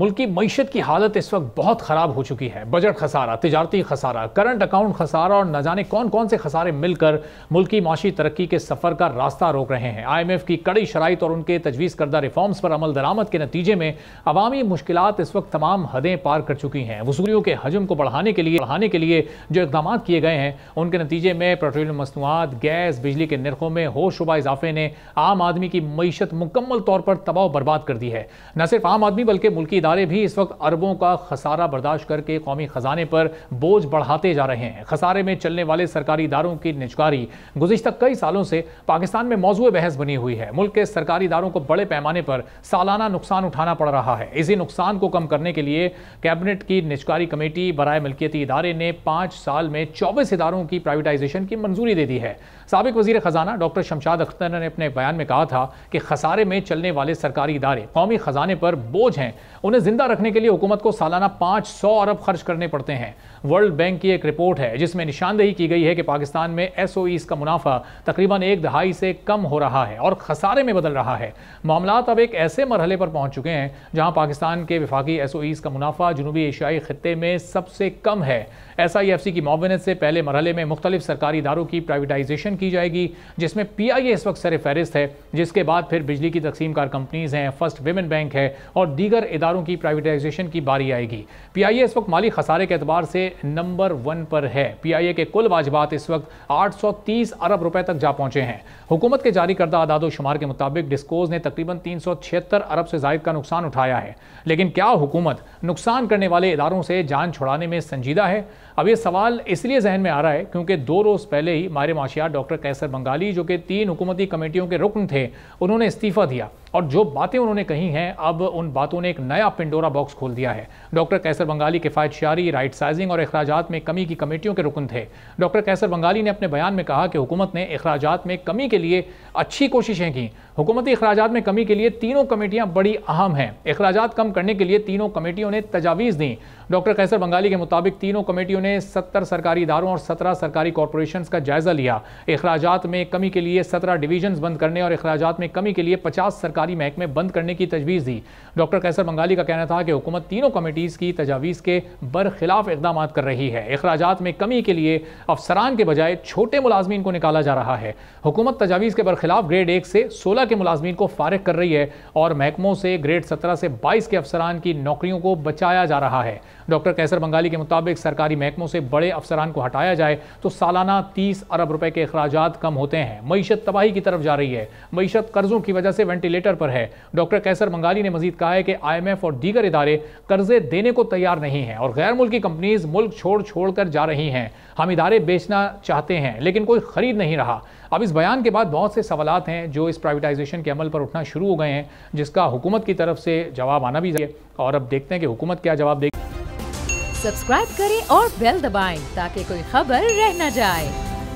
मुल्क की मईशत की हालत इस वक्त बहुत ख़राब हो चुकी है। बजट खसारा, तिजारती खसारा, करंट अकाउंट खसारा और न जाने कौन कौन से खसारे मिलकर मुल्क की माशी तरक्की के सफ़र का रास्ता रोक रहे हैं। IMF की कड़ी शराइत और उनके तजवीज़ करदा रिफॉर्म्स पर अमल दरामद के नतीजे में अवामी मुश्किलात इस वक्त तमाम हदें पार कर चुकी हैं। वसूलियों के हजम को बढ़ाने के लिए जो इकदाम किए गए हैं उनके नतीजे में पेट्रोलियम मसनूआत, गैस, बिजली के नरखों में होशुबा इजाफे ने आम आदमी की मईशत मुकम्मल तौर पर तबाह बर्बाद कर दी है। न सिर्फ आम आदमी बल्कि मुल्की इदारे भी इस वक्त अरबों का खसारा बर्दाश्त करके कौमी खजाने पर बोझ बढ़ाते जा रहे हैं। खसारे में चलने वाले सरकारी इदारों की निचकारी गुज़िश्ता कई सालों से पाकिस्तान में मौजूद बहस बनी हुई है। मुल्क के सरकारी इदारों को बड़े पैमाने पर सालाना नुकसान उठाना पड़ रहा है। इसी नुकसान को कम करने के लिए कैबिनेट की निचकारी कमेटी बराए मिल्कियती इदारे ने 5 साल में 24 इदारों की प्राइवेटाइजेशन की मंजूरी दे दी है। साबिक वज़ीर ख़जाना डॉक्टर शमशाद अख्तर ने अपने बयान में कहा था कि खसारे में चलने वाले सरकारी इदारे कौमी खजाने पर बोझ हैं, उन्हें जिंदा रखने के लिए हुकूमत को सालाना 500 अरब खर्च करने पड़ते हैं। वर्ल्ड बैंक की एक रिपोर्ट है जिसमें निशानदेही की गई है कि पाकिस्तान में SOEs का मुनाफा तकरीबन 1 दहाई से कम हो रहा है और खसारे में बदल रहा है। मामलात अब एक ऐसे मरहले पर पहुंच चुके हैं जहां पाकिस्तान के विफाकी SOEs का मुनाफा जनूबी एशियाई खित्ते में सबसे कम है। SIFC की मुआवनत से पहले मरहले में मुख्तलिफ सरकारी इदारों की प्राइवेटाइजेशन की जाएगी, जिसमें PIA इस वक्त सर फहरिस्त है, जिसके बाद फिर बिजली की तकसीम कार कंपनीज़ हैं, फर्स्ट विमेन बैंक है और दीगर इदारों की प्राइवेटाइजेशन की बारी आएगी। PIA इस वक्त माली खसारे के एतबार से नंबर 1 पर है। PIA के कुल वाजिबात इस वक्त 830 अरब रुपए तक जा पहुंचे हैं। हुकूमत के जारी करदा आदादो शुमार के मुताबिक डिस्कोज ने तकरीबन 376 अरब से ज़ायद का नुकसान उठाया है। लेकिन क्या हुकूमत नुकसान करने वाले इदारों से जान छुड़ाने में संजीदा है? अब यह सवाल इसलिए जहन में आ रहा है क्योंकि 2 रोज़ पहले ही माहिर माशियात डॉक्टर कैसर बंगाली, जो कि 3 हुकूमती कमेटियों के रुकन थे, उन्होंने इस्तीफा दिया और जो बातें उन्होंने कही हैं अब उन बातों ने एक नया पेंडोरा बॉक्स खोल दिया है। डॉक्टर कैसर बंगाली किफ़ायत शारी, राइट साइजिंग और अखराजात में कमी की कमेटियों के रुकन थे। डॉक्टर कैसर बंगाली ने अपने बयान में कहा कि हुकूमत ने अखराजात में कमी के लिए अच्छी कोशिशें की। हुकूमती अखराजात में कमी के लिए 3 कमेटियां बड़ी अहम हैं। अखराजात कम करने के लिए 3 कमेटियों ने तजावीज़ दी। डॉक्टर कैसर बंगाली के मुताबिक 3 कमेटियों ने 70 सरकारी इदारों और 17 सरकारी कॉरपोरेशंस का जायज़ा लिया। अखराजात में कमी के लिए 17 डिवीजन्स बंद करने और अखराजात में कमी के लिए 50 सरकारी महकमे बंद करने की तजवीज़ दी। डॉक्टर कैसर बंगाली का कहना था कि हुकूमत 3 कमेटीज़ की तजावीज़ के बरखिलाफ इकदाम कर रही है। अखराजात में कमी के लिए अफसरान के बजाय छोटे मुलाजमीन को निकाला जा रहा है। हुकूमत तजावीज़ के बरखिलाफ ग्रेड 1 से 16 के मुलाजमीन को फारिग कर रही है और महकमों से ग्रेड 17 से 22 के अफसरान की नौकरियों को बचाया जा रहा है। डॉक्टर कैसर बंगाली के मुताबिक सरकारी महकमों से बड़े अफसरान को हटाया जाए तो सालाना 30 अरब रुपए के अखराजात कम होते हैं। मईशत तबाही की तरफ जा रही है। मईशत कर्जों की वजह से वेंटिलेटर पर है। डॉक्टर कैसर बंगाली ने मजीद कहा है कि IMF और दीगर इदारे कर्जे देने को तैयार नहीं हैं और गैर मुल्की कंपनीज मुल्क छोड़ कर जा रही हैं। हम इदारे बेचना चाहते हैं लेकिन कोई खरीद नहीं रहा। अब इस बयान के बाद बहुत से सवालात हैं जो इस प्राइवेटाइजेशन के अमल पर उठना शुरू हो गए हैं, जिसका हुकूमत की तरफ से जवाब आना भी चाहिए और अब देखते हैं कि हुकूमत क्या जवाब देगी। सब्सक्राइब करें और बेल दबाएं ताकि कोई खबर रह न जाए।